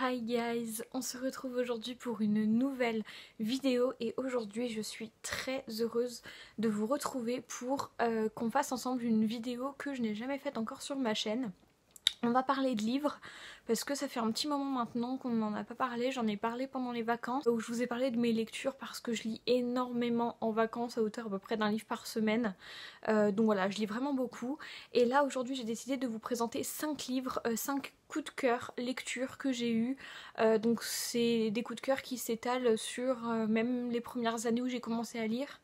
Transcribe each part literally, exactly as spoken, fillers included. Hi guys, on se retrouve aujourd'hui pour une nouvelle vidéo et aujourd'hui je suis très heureuse de vous retrouver pour euh, qu'on fasse ensemble une vidéo que je n'ai jamais faite encore sur ma chaîne. On va parler de livres parce que ça fait un petit moment maintenant qu'on n'en a pas parlé, j'en ai parlé pendant les vacances où je vous ai parlé de mes lectures parce que je lis énormément en vacances à hauteur à peu près d'un livre par semaine, euh, donc voilà, je lis vraiment beaucoup et là aujourd'hui j'ai décidé de vous présenter cinq livres, euh, cinq coups de cœur lecture que j'ai eu, euh, donc c'est des coups de cœur qui s'étalent sur euh, même les premières années où j'ai commencé à lire,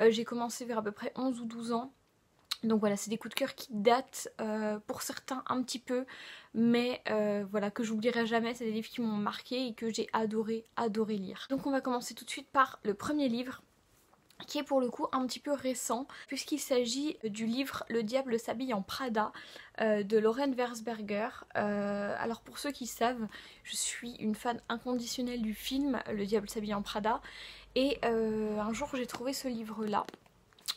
euh, j'ai commencé vers à peu près onze ou douze ans. Donc voilà, c'est des coups de cœur qui datent euh, pour certains un petit peu, mais euh, voilà, que j'oublierai jamais, c'est des livres qui m'ont marqué et que j'ai adoré, adoré lire. Donc on va commencer tout de suite par le premier livre, qui est pour le coup un petit peu récent, puisqu'il s'agit du livre Le diable s'habille en Prada euh, de Lauren Weisberger. Euh, alors pour ceux qui savent, je suis une fan inconditionnelle du film Le diable s'habille en Prada, et euh, un jour j'ai trouvé ce livre-là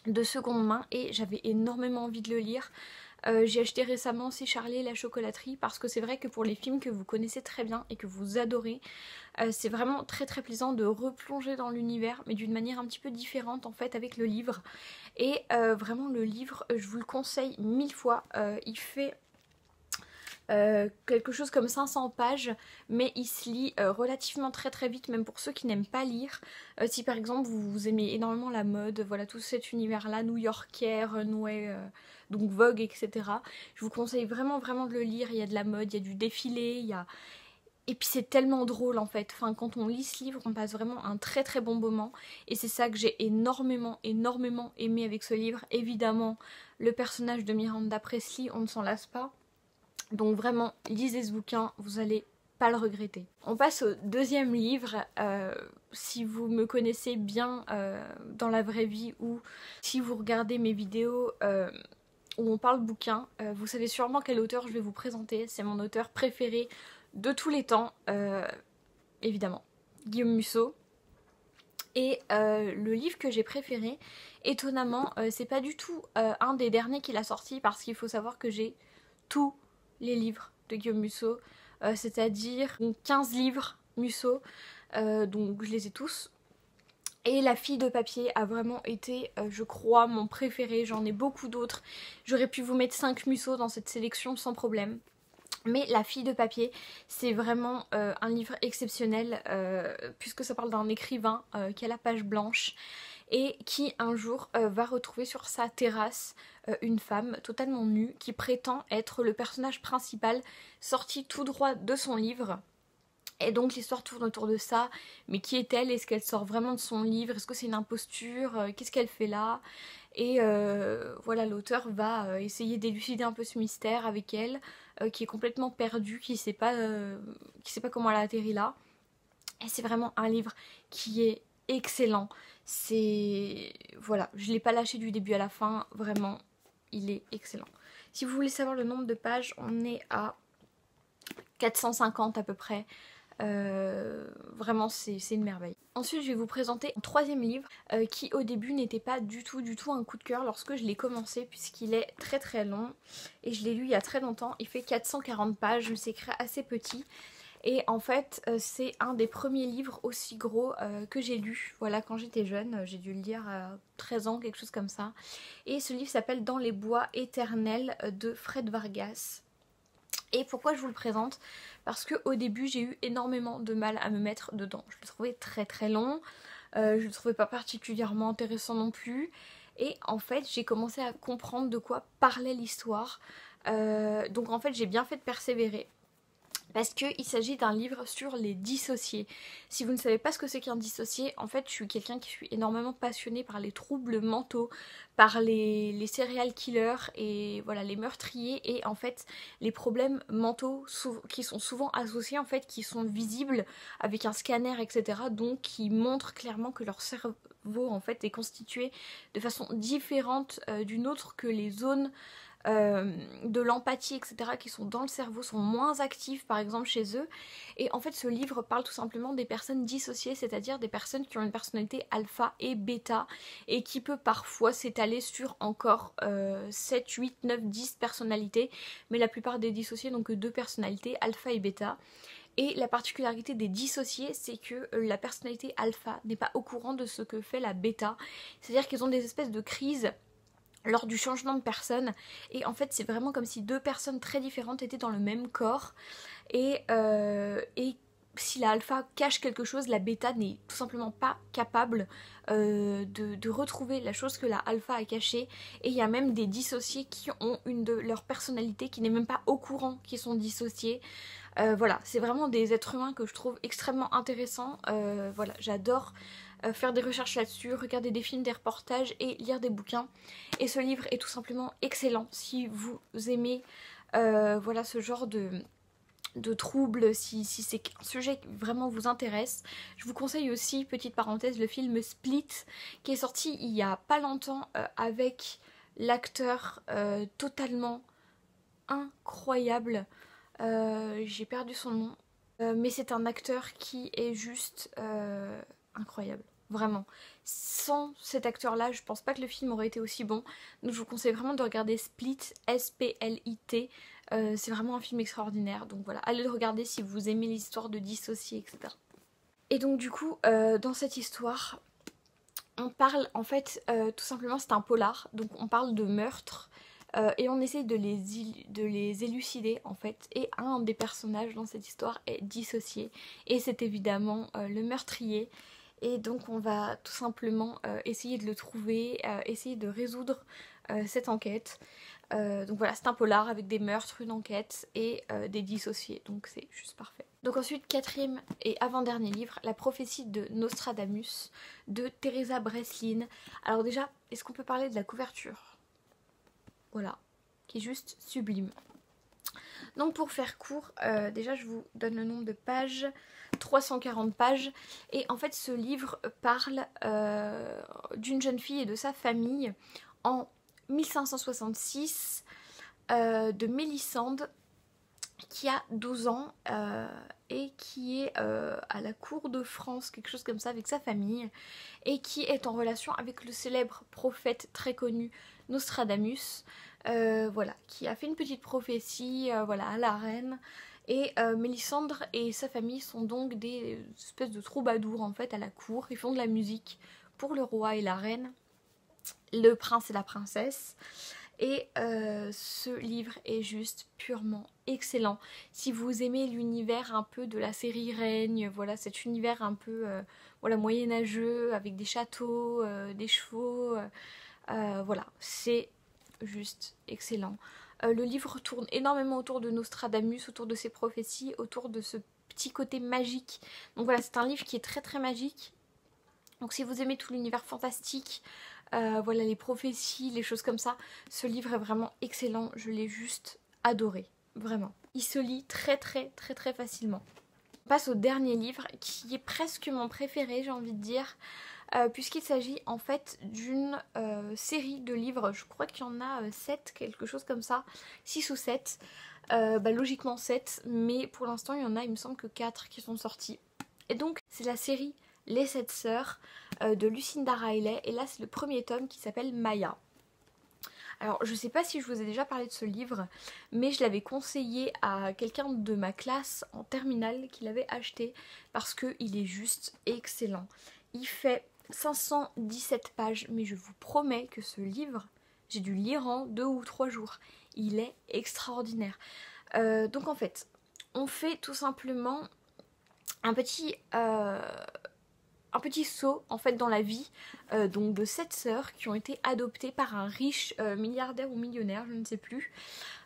de seconde main et j'avais énormément envie de le lire. Euh, j'ai acheté récemment aussi Charlie et la chocolaterie parce que c'est vrai que pour les films que vous connaissez très bien et que vous adorez, euh, c'est vraiment très très plaisant de replonger dans l'univers mais d'une manière un petit peu différente en fait avec le livre. Et euh, vraiment le livre, je vous le conseille mille fois, euh, il fait Euh, quelque chose comme cinq cents pages, mais il se lit euh, relativement très très vite, même pour ceux qui n'aiment pas lire. Euh, si par exemple vous, vous aimez énormément la mode, voilà tout cet univers là, new-yorkais, runway, euh, donc Vogue, et cetera. Je vous conseille vraiment vraiment de le lire, il y a de la mode, il y a du défilé, il y a... Et puis c'est tellement drôle en fait, enfin, quand on lit ce livre on passe vraiment un très très bon moment et c'est ça que j'ai énormément énormément aimé avec ce livre. Évidemment le personnage de Miranda Presley, on ne s'en lasse pas. Donc vraiment, lisez ce bouquin, vous allez pas le regretter. On passe au deuxième livre, euh, si vous me connaissez bien euh, dans la vraie vie ou si vous regardez mes vidéos euh, où on parle bouquin, euh, vous savez sûrement quel auteur je vais vous présenter, c'est mon auteur préféré de tous les temps, euh, évidemment, Guillaume Musso. Et euh, le livre que j'ai préféré, étonnamment, euh, c'est pas du tout euh, un des derniers qu'il a sorti parce qu'il faut savoir que j'ai tout les livres de Guillaume Musso, euh, c'est-à-dire quinze livres Musso, euh, donc je les ai tous. Et La fille de papier a vraiment été, euh, je crois, mon préféré, j'en ai beaucoup d'autres. J'aurais pu vous mettre cinq Musso dans cette sélection sans problème. Mais La fille de papier, c'est vraiment euh, un livre exceptionnel, euh, puisque ça parle d'un écrivain euh, qui a la page blanche et qui un jour euh, va retrouver sur sa terrasse euh, une femme totalement nue qui prétend être le personnage principal sorti tout droit de son livre. Et donc l'histoire tourne autour de ça, mais qui est-elle? Est-ce qu'elle sort vraiment de son livre? Est-ce que c'est une imposture? Qu'est-ce qu'elle fait là? Et euh, voilà, l'auteur va essayer d'élucider un peu ce mystère avec elle, euh, qui est complètement perdue, qui ne sait pas, euh, qui sait pas comment elle a atterri là. Et c'est vraiment un livre qui est excellent. C'est... voilà, je ne l'ai pas lâché du début à la fin, vraiment, il est excellent. Si vous voulez savoir le nombre de pages, on est à quatre cent cinquante à peu près. Euh, vraiment c'est une merveille. Ensuite je vais vous présenter un troisième livre euh, qui au début n'était pas du tout du tout un coup de cœur lorsque je l'ai commencé puisqu'il est très très long et je l'ai lu il y a très longtemps, il fait quatre cent quarante pages, c'est assez petit et en fait euh, c'est un des premiers livres aussi gros euh, que j'ai lu, voilà, quand j'étais jeune, j'ai dû le lire à treize ans, quelque chose comme ça, et ce livre s'appelle Dans les bois éternels de Fred Vargas. Et pourquoi je vous le présente? Parce qu'au début j'ai eu énormément de mal à me mettre dedans. Je le trouvais très très long, euh, je le trouvais pas particulièrement intéressant non plus. Et en fait j'ai commencé à comprendre de quoi parlait l'histoire. Euh, donc en fait j'ai bien fait de persévérer. Parce qu'il s'agit d'un livre sur les dissociés. Si vous ne savez pas ce que c'est qu'un dissocié, en fait je suis quelqu'un qui suis énormément passionnée par les troubles mentaux, par les, les serial killers et voilà les meurtriers et en fait les problèmes mentaux sou qui sont souvent associés, en fait qui sont visibles avec un scanner etc, donc qui montrent clairement que leur cerveau en fait est constitué de façon différente euh, d'une autre, que les zones Euh, de l'empathie etc qui sont dans le cerveau sont moins actifs par exemple chez eux. Et en fait ce livre parle tout simplement des personnes dissociées, c'est-à-dire des personnes qui ont une personnalité alpha et bêta et qui peut parfois s'étaler sur encore euh, sept, huit, neuf, dix personnalités, mais la plupart des dissociés n'ont que deux personnalités, alpha et bêta. Et la particularité des dissociés, c'est que la personnalité alpha n'est pas au courant de ce que fait la bêta. C'est-à-dire qu'ils ont des espèces de crises lors du changement de personne, et en fait c'est vraiment comme si deux personnes très différentes étaient dans le même corps, et, euh, et si la alpha cache quelque chose, la bêta n'est tout simplement pas capable euh, de, de retrouver la chose que la alpha a cachée. Et il y a même des dissociés qui ont une de leurs personnalités qui n'est même pas au courant qu'ils sont dissociés. Euh, voilà, c'est vraiment des êtres humains que je trouve extrêmement intéressants. Euh, voilà, j'adore faire des recherches là-dessus, regarder des films, des reportages et lire des bouquins. Et ce livre est tout simplement excellent si vous aimez euh, voilà, ce genre de... de troubles, si, si c'est un sujet qui vraiment vous intéresse. Je vous conseille aussi, petite parenthèse, le film Split, qui est sorti il y a pas longtemps euh, avec l'acteur euh, totalement incroyable, euh, j'ai perdu son nom, euh, mais c'est un acteur qui est juste euh, incroyable, vraiment. Sans cet acteur là, je pense pas que le film aurait été aussi bon, donc je vous conseille vraiment de regarder Split, S P L I T. Euh, c'est vraiment un film extraordinaire, donc voilà, allez le regarder si vous aimez l'histoire de dissocier, et cetera. Et donc du coup, euh, dans cette histoire, on parle en fait, euh, tout simplement c'est un polar, donc on parle de meurtres, euh, et on essaye de les, de les élucider en fait, et un des personnages dans cette histoire est dissocié, et c'est évidemment euh, le meurtrier. Et donc on va tout simplement euh, essayer de le trouver, euh, essayer de résoudre euh, cette enquête. Euh, donc voilà, c'est un polar avec des meurtres, une enquête et euh, des dissociés, donc c'est juste parfait. Donc ensuite, quatrième et avant-dernier livre, La prophétie de Nostradamus de Teresa Breslin. Alors déjà, est-ce qu'on peut parler de la couverture? Voilà, qui est juste sublime. Donc pour faire court, euh, déjà je vous donne le nombre de pages, trois cent quarante pages, et en fait ce livre parle euh, d'une jeune fille et de sa famille en mille cinq cent soixante-six euh, de Mélissande, qui a douze ans euh, et qui est euh, à la cour de France, quelque chose comme ça, avec sa famille, et qui est en relation avec le célèbre prophète très connu Nostradamus, euh, voilà, qui a fait une petite prophétie euh, voilà, à la reine. Et euh, Mélissande et sa famille sont donc des espèces de troubadours en fait à la cour. Ils font de la musique pour le roi et la reine, le prince et la princesse. Et euh, ce livre est juste purement excellent. Si vous aimez l'univers un peu de la série Règne, voilà, cet univers un peu euh, voilà, moyenâgeux, avec des châteaux, euh, des chevaux, euh, euh, voilà, c'est juste excellent. Euh, le livre tourne énormément autour de Nostradamus, autour de ses prophéties, autour de ce petit côté magique. Donc voilà, c'est un livre qui est très très magique. Donc si vous aimez tout l'univers fantastique, Euh, voilà, les prophéties, les choses comme ça, ce livre est vraiment excellent, je l'ai juste adoré, vraiment. Il se lit très très très très facilement. On passe au dernier livre qui est presque mon préféré, j'ai envie de dire, euh, puisqu'il s'agit en fait d'une euh, série de livres, je crois qu'il y en a euh, sept, quelque chose comme ça, six ou sept, euh, bah, logiquement sept, mais pour l'instant il y en a, il me semble que quatre qui sont sortis. Et donc c'est la série Les sept sœurs euh, de Lucinda Riley, et là c'est le premier tome qui s'appelle Maya. Alors je sais pas si je vous ai déjà parlé de ce livre, mais je l'avais conseillé à quelqu'un de ma classe en terminale qui l'avait acheté parce qu'il est juste excellent. Il fait cinq cent dix-sept pages, mais je vous promets que ce livre, j'ai dû lire en deux ou trois jours. Il est extraordinaire. Euh, donc en fait, on fait tout simplement un petit... Euh, un petit saut en fait dans la vie euh, donc de sept sœurs qui ont été adoptées par un riche euh, milliardaire ou millionnaire, je ne sais plus,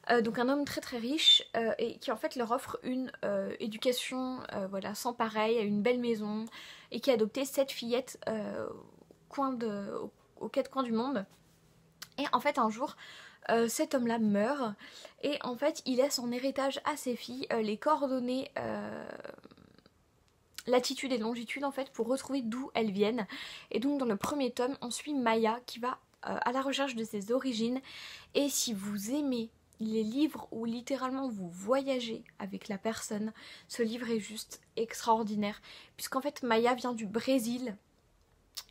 euh, donc un homme très très riche euh, et qui en fait leur offre une euh, éducation euh, voilà, sans pareil, à une belle maison, et qui a adopté sept fillettes euh, coin de, aux, aux quatre coins du monde. Et en fait un jour Euh, cet homme-là meurt, et en fait il laisse en héritage à ses filles euh, les coordonnées, euh, latitude et longitude en fait, pour retrouver d'où elles viennent. Et donc dans le premier tome on suit Maya qui va euh, à la recherche de ses origines. Et si vous aimez les livres où littéralement vous voyagez avec la personne, ce livre est juste extraordinaire, puisqu'en fait Maya vient du Brésil,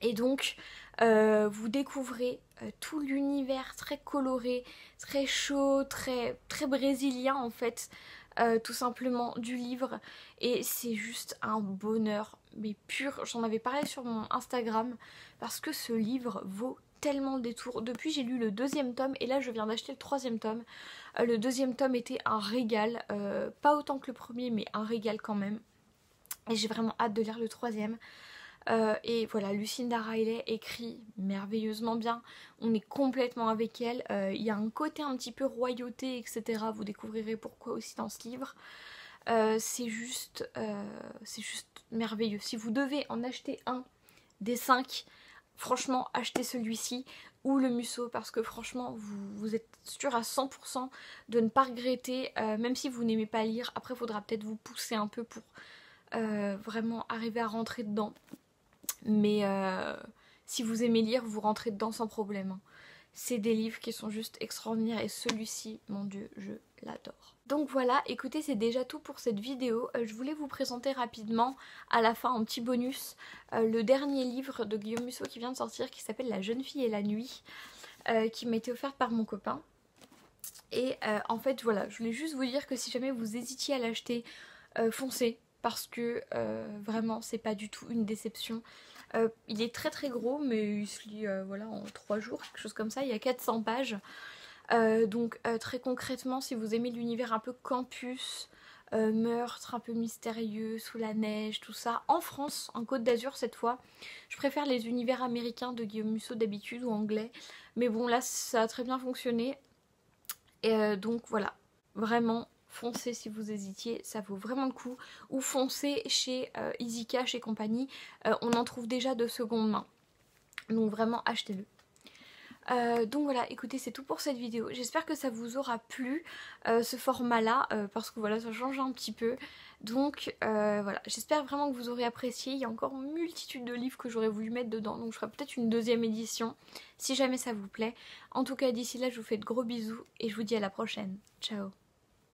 et donc euh, vous découvrez euh, tout l'univers très coloré, très chaud, très, très brésilien en fait euh, tout simplement du livre, et c'est juste un bonheur mais pur. J'en avais parlé sur mon Instagram parce que ce livre vaut tellement de détours. Depuis, j'ai lu le deuxième tome et là je viens d'acheter le troisième tome. Euh, le deuxième tome était un régal, euh, pas autant que le premier mais un régal quand même, et j'ai vraiment hâte de lire le troisième. Euh, et voilà, Lucinda Riley écrit merveilleusement bien, on est complètement avec elle, il euh, y a un côté un petit peu royauté, et cetera. Vous découvrirez pourquoi aussi dans ce livre. Euh, c'est juste, euh, c'est juste merveilleux. Si vous devez en acheter un des cinq, franchement achetez celui-ci ou le Musso, parce que franchement vous, vous êtes sûr à cent pour cent de ne pas regretter, euh, même si vous n'aimez pas lire. Après il faudra peut-être vous pousser un peu pour euh, vraiment arriver à rentrer dedans, mais euh, si vous aimez lire vous rentrez dedans sans problème. C'est des livres qui sont juste extraordinaires et celui-ci, mon dieu, je l'adore. Donc voilà, écoutez, c'est déjà tout pour cette vidéo. Euh, je voulais vous présenter rapidement, à la fin en petit bonus, euh, le dernier livre de Guillaume Musso qui vient de sortir, qui s'appelle La jeune fille et la nuit, euh, qui m'a été offerte par mon copain. Et euh, en fait voilà, je voulais juste vous dire que si jamais vous hésitiez à l'acheter, euh, foncez, parce que euh, vraiment c'est pas du tout une déception. Euh, il est très très gros mais il se lit euh, voilà, en trois jours, quelque chose comme ça, il y a quatre cents pages. Euh, donc euh, très concrètement, si vous aimez l'univers un peu campus, euh, meurtre un peu mystérieux, sous la neige, tout ça, en France, en Côte d'Azur cette fois. Je préfère les univers américains de Guillaume Musso d'habitude, ou anglais, mais bon là ça a très bien fonctionné. Et euh, donc voilà, vraiment foncez si vous hésitiez, ça vaut vraiment le coup. Ou foncez chez euh, Easy Cash et compagnie, euh, on en trouve déjà de seconde main, donc vraiment achetez-le. Euh, donc voilà, écoutez, c'est tout pour cette vidéo. J'espère que ça vous aura plu, euh, ce format là, euh, parce que voilà, ça change un petit peu. Donc euh, voilà, j'espère vraiment que vous aurez apprécié. Il y a encore une multitude de livres que j'aurais voulu mettre dedans, donc je ferai peut-être une deuxième édition si jamais ça vous plaît. En tout cas, d'ici là, je vous fais de gros bisous et je vous dis à la prochaine. Ciao.